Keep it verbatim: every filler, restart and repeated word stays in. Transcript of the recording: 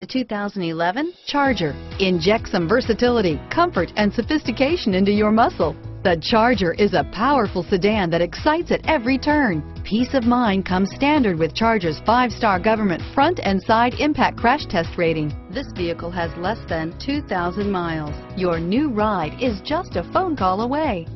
The two thousand eleven Charger. Inject some versatility, comfort, and sophistication into your muscle. The Charger is a powerful sedan that excites at every turn. Peace of mind comes standard with Charger's five-star government front and side impact crash test rating. This vehicle has less than two thousand miles. Your new ride is just a phone call away.